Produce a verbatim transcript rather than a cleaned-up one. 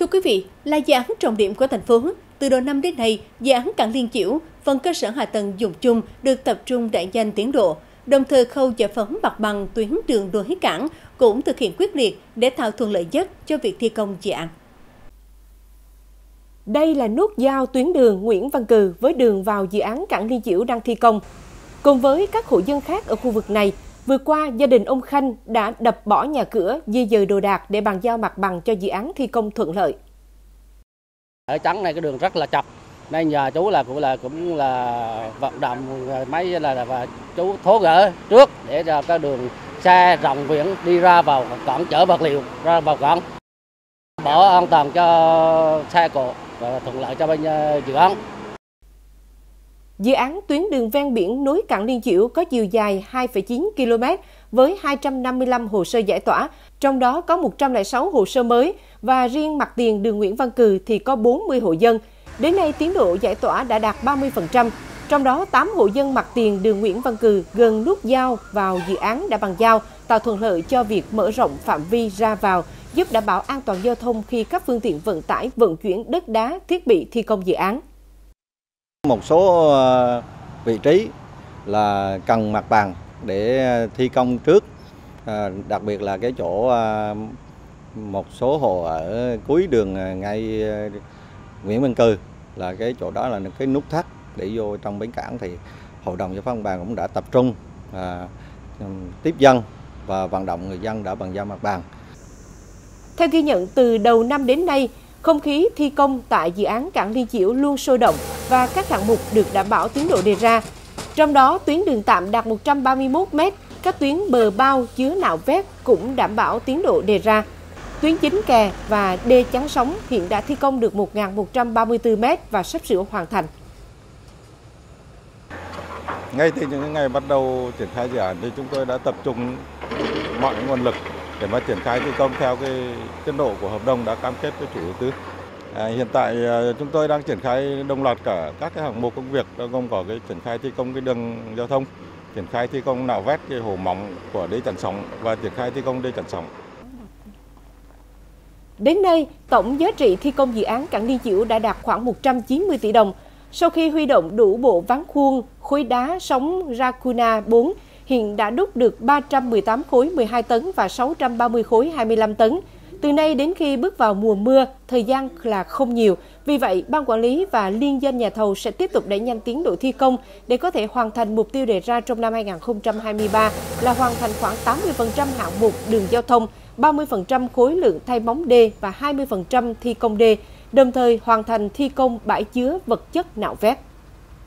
Thưa quý vị, là dự án trọng điểm của thành phố, từ đầu năm đến nay, dự án Cảng Liên Chiểu, phần cơ sở hạ tầng dùng chung được tập trung đẩy nhanh tiến độ. Đồng thời khâu giải phóng mặt bằng tuyến đường đuôi cảng cũng thực hiện quyết liệt để tạo thuận lợi nhất cho việc thi công dự án. Đây là nút giao tuyến đường Nguyễn Văn Cừ với đường vào dự án Cảng Liên Chiểu đang thi công. Cùng với các hộ dân khác ở khu vực này, vừa qua gia đình ông Khanh đã đập bỏ nhà cửa, di dời đồ đạc để bàn giao mặt bằng cho dự án thi công thuận lợi. Ở trắng này cái đường rất là chập, nên nhờ chú là cũng là cũng là vận động mấy là, là chú thố gỡ trước để cho cái đường xe rộng viễn đi ra vào cảng chở vật liệu ra vào cảng, bỏ an toàn cho xe cộ và thuận lợi cho bên dự án. Dự án tuyến đường ven biển nối Cảng Liên Chiểu có chiều dài hai phẩy chín ki lô mét với hai trăm năm mươi lăm hồ sơ giải tỏa, trong đó có một trăm lẻ sáu hồ sơ mới và riêng mặt tiền đường Nguyễn Văn Cừ thì có bốn mươi hộ dân. Đến nay tiến độ giải tỏa đã đạt ba mươi phần trăm, trong đó tám hộ dân mặt tiền đường Nguyễn Văn Cừ gần nút giao vào dự án đã bàn giao, tạo thuận lợi cho việc mở rộng phạm vi ra vào, giúp đảm bảo an toàn giao thông khi các phương tiện vận tải vận chuyển đất đá, thiết bị thi công dự án. Một số vị trí là cần mặt bằng để thi công trước, đặc biệt là cái chỗ một số hộ ở cuối đường ngay Nguyễn Minh Cư, là cái chỗ đó là cái nút thắt để vô trong bến cảng, thì hội đồng giải phóng mặt bằng cũng đã tập trung à, tiếp dân và vận động người dân đã bàn giao mặt bằng. Theo ghi nhận, từ đầu năm đến nay, không khí thi công tại dự án Cảng Liên Chiểu luôn sôi động và các hạng mục được đảm bảo tiến độ đề ra. Trong đó, tuyến đường tạm đạt một trăm ba mươi mốt mét, các tuyến bờ bao chứa nạo vét cũng đảm bảo tiến độ đề ra. Tuyến chính kè và đê chắn sóng hiện đã thi công được một nghìn một trăm ba mươi tư mét và sắp sửa hoàn thành. Ngay từ những ngày bắt đầu triển khai dự án thì chúng tôi đã tập trung mọi nguồn lực để mà triển khai thi công theo cái tiến độ của hợp đồng đã cam kết với chủ đầu tư. À, hiện tại chúng tôi đang triển khai đồng loạt cả các cái hạng mục công việc, gồm có cái triển khai thi công cái đường giao thông, triển khai thi công nạo vét cái hồ móng của đê chắn sóng và triển khai thi công đê chắn sóng. Đến nay, tổng giá trị thi công dự án Cảng Liên Chiểu đã đạt khoảng một trăm chín mươi tỷ đồng. Sau khi huy động đủ bộ ván khuôn, khối đá sóng Rakuna bốn, hiện đã đúc được ba trăm mười tám khối mười hai tấn và sáu trăm ba mươi khối hai mươi lăm tấn. Từ nay đến khi bước vào mùa mưa, thời gian là không nhiều. Vì vậy, Ban Quản lý và Liên doanh nhà thầu sẽ tiếp tục đẩy nhanh tiến độ thi công để có thể hoàn thành mục tiêu đề ra trong năm hai nghìn không trăm hai mươi ba là hoàn thành khoảng tám mươi phần trăm hạng mục đường giao thông, ba mươi phần trăm khối lượng thay móng đê và hai mươi phần trăm thi công đê, đồng thời hoàn thành thi công bãi chứa vật chất nạo vét.